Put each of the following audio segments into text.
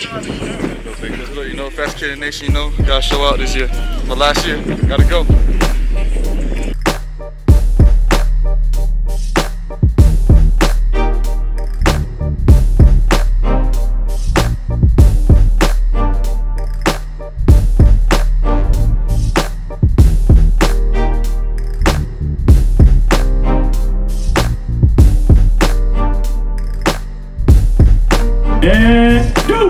Look, you know, Fast Creative Nation, you know, gotta show out this year. But last year, gotta go. And go!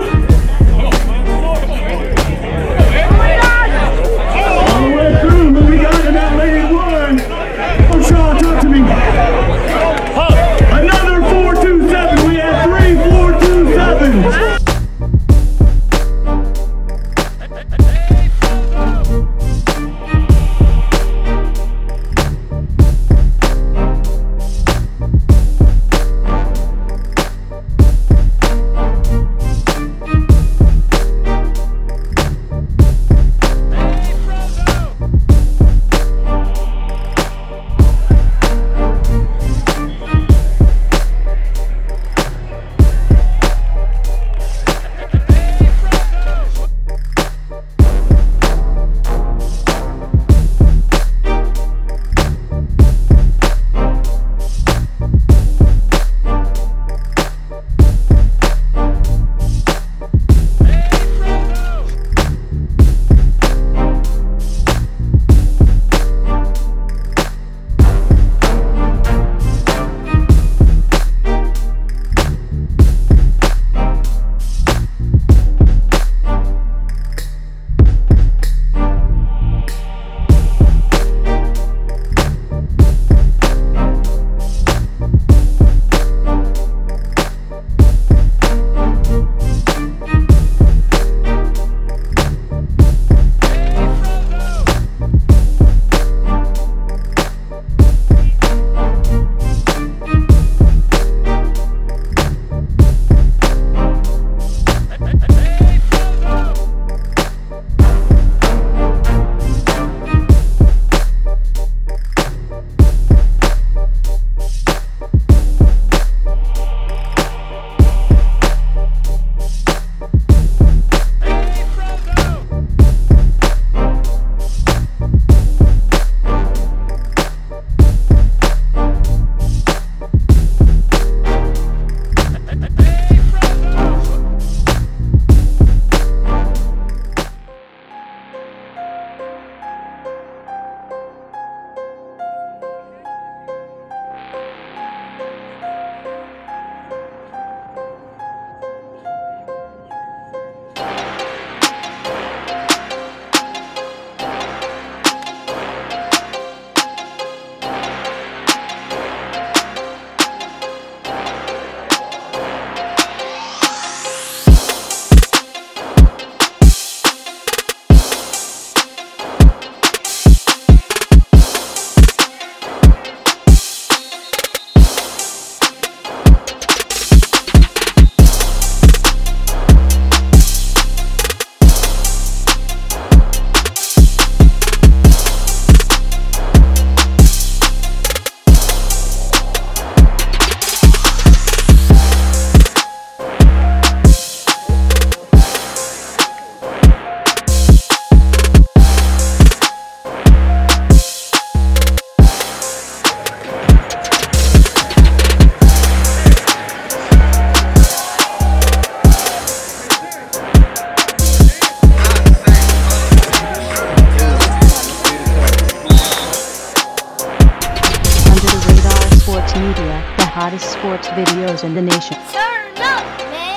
Media, the hottest sports videos in the nation. Turn up, man!